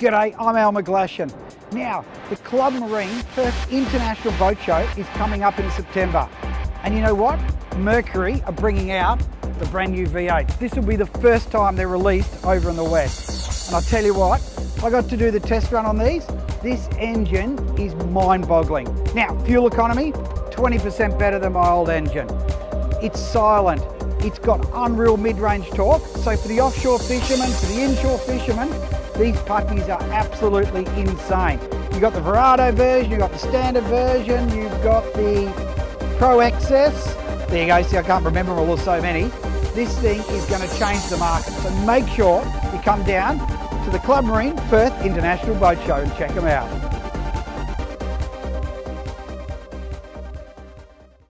G'day, I'm Al McGlashan. Now, the Club Marine Perth International Boat Show is coming up in September. And you know what? Mercury are bringing out the brand new V8. This will be the first time they're released over in the West. And I'll tell you what, I got to do the test run on these. This engine is mind-boggling. Now, fuel economy, 20% better than my old engine. It's silent. It's got unreal mid-range torque. So for the offshore fishermen, for the inshore fishermen, these puppies are absolutely insane. You've got the Verado version, you've got the standard version, you've got the Pro XS. There you go, see I can't remember all so many. This thing is going to change the market. So make sure you come down to the Club Marine Perth International Boat Show and check them out.